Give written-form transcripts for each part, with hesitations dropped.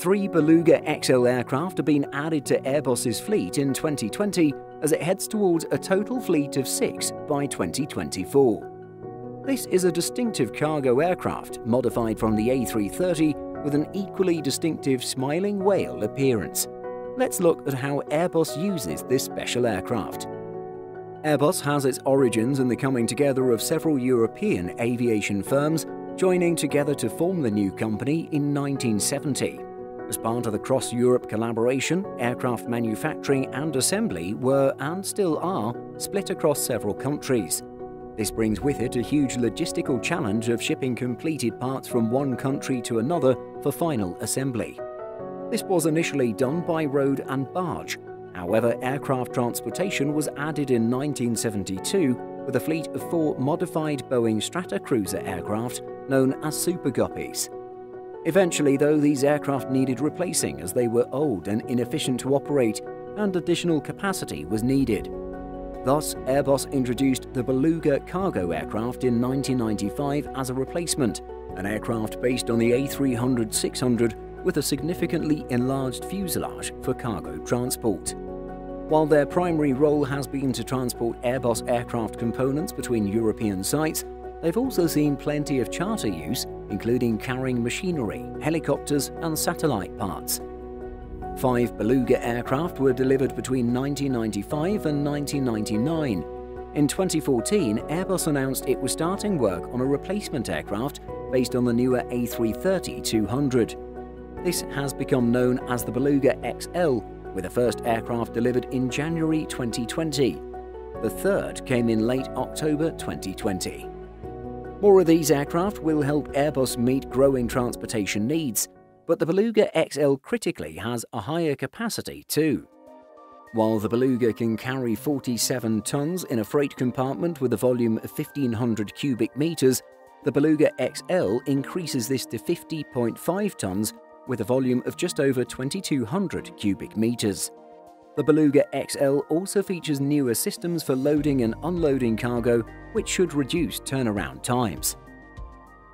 3 Beluga XL aircraft have been added to Airbus's fleet in 2020 as it heads towards a total fleet of 6 by 2024. This is a distinctive cargo aircraft modified from the A330 with an equally distinctive smiling whale appearance. Let's look at how Airbus uses this special aircraft. Airbus has its origins in the coming together of several European aviation firms joining together to form the new company in 1970. As part of the cross-Europe collaboration, aircraft manufacturing and assembly were, and still are, split across several countries. This brings with it a huge logistical challenge of shipping completed parts from one country to another for final assembly. This was initially done by road and barge. However, aircraft transportation was added in 1972 with a fleet of 4 modified Boeing Stratocruiser aircraft known as Super Guppies. Eventually, though, these aircraft needed replacing as they were old and inefficient to operate, and additional capacity was needed. Thus, Airbus introduced the Beluga cargo aircraft in 1995 as a replacement, an aircraft based on the A300-600 with a significantly enlarged fuselage for cargo transport. While their primary role has been to transport Airbus aircraft components between European sites, they've also seen plenty of charter use, including carrying machinery, helicopters, and satellite parts. 5 Beluga aircraft were delivered between 1995 and 1999. In 2014, Airbus announced it was starting work on a replacement aircraft based on the newer A330-200. This has become known as the Beluga XL, with the first aircraft delivered in January 2020. The third came in late October 2020. More of these aircraft will help Airbus meet growing transportation needs, but the Beluga XL critically has a higher capacity too. While the Beluga can carry 47 tons in a freight compartment with a volume of 1,500 cubic meters, the Beluga XL increases this to 50.5 tons with a volume of just over 2,200 cubic meters. The Beluga XL also features newer systems for loading and unloading cargo, which should reduce turnaround times.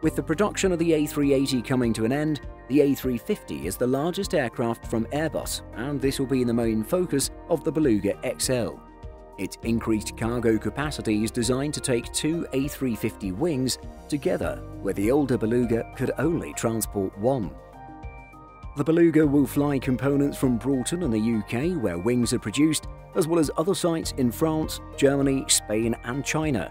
With the production of the A380 coming to an end, the A350 is the largest aircraft from Airbus, and this will be the main focus of the Beluga XL. Its increased cargo capacity is designed to take 2 A350 wings together, where the older Beluga could only transport one. The Beluga will fly components from Broughton in the UK, where wings are produced, as well as other sites in France, Germany, Spain and China.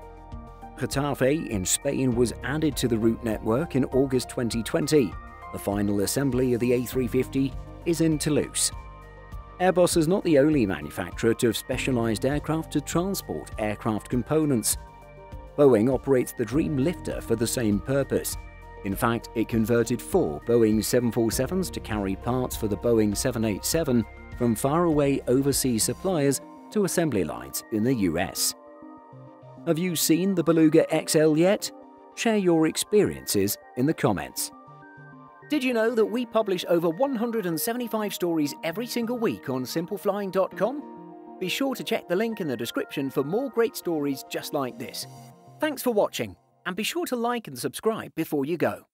Getafe in Spain was added to the route network in August 2020. The final assembly of the A350 is in Toulouse. Airbus is not the only manufacturer to have specialized aircraft to transport aircraft components. Boeing operates the Dreamlifter for the same purpose. In fact, it converted 4 Boeing 747s to carry parts for the Boeing 787 from faraway overseas suppliers to assembly lines in the US. Have you seen the Beluga XL yet? Share your experiences in the comments. Did you know that we publish over 175 stories every single week on SimpleFlying.com? Be sure to check the link in the description for more great stories just like this. Thanks for watching. And be sure to like and subscribe before you go.